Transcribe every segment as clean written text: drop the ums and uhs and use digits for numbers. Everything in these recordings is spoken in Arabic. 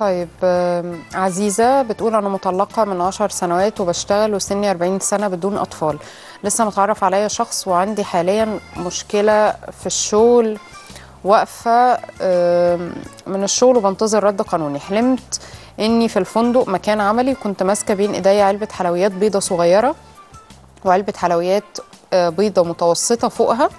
طيب عزيزة بتقول أنا مطلقة من 10 سنوات وبشتغل وسني 40 سنة بدون أطفال، لسه متعرف عليا شخص وعندي حاليا مشكلة في الشغل، واقفة من الشغل وبنتظر رد قانوني. حلمت إني في الفندق مكان عملي وكنت ماسكة بين إيديا علبة حلويات بيضة صغيرة وعلبة حلويات بيضة متوسطة فوقها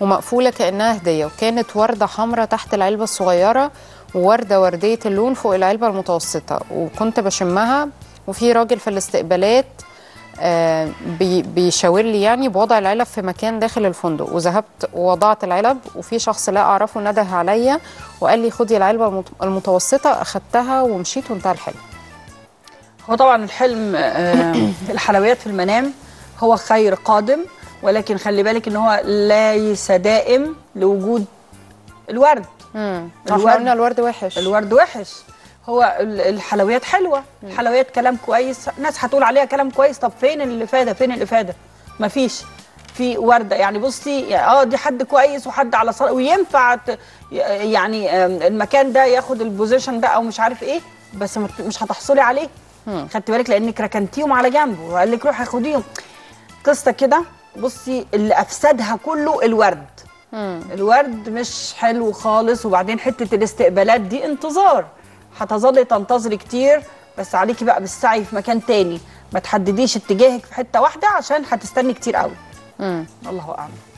ومقفولة كأنها هدية، وكانت وردة حمراء تحت العلبة الصغيرة ووردة وردية اللون فوق العلبة المتوسطة، وكنت بشمها وفي راجل في الاستقبالات بيشاور لي يعني بوضع العلب في مكان داخل الفندق، وذهبت ووضعت العلب وفي شخص لا أعرفه نده عليا وقال لي خدي العلبة المتوسطة، أخدتها ومشيت وانتهى الحلم. هو طبعا الحلم الحلويات في المنام هو خير قادم، ولكن خلي بالك ان هو ليس دائم لوجود الورد. احنا قلنا الورد وحش، الورد وحش، هو الحلويات حلوه، الحلويات كلام كويس، ناس هتقول عليها كلام كويس، طب فين الافاده؟ فين الافاده؟ مفيش. في ورده يعني بصي دي حد كويس وحد على صراحه وينفع يعني المكان ده ياخد البوزيشن ده او مش عارف ايه، بس مش هتحصلي عليه. خدت بالك لانك ركنتيهم على جنب وقال لك روح خديهم. قصه كده بصي اللي افسدها كله الورد. الورد مش حلو خالص، وبعدين حته الاستقبالات دي انتظار، هتظلي تنتظري كتير، بس عليكي بقى بالسعي في مكان تاني، ما تحدديش اتجاهك في حته واحده عشان هتستني كتير قوي. الله اعلم.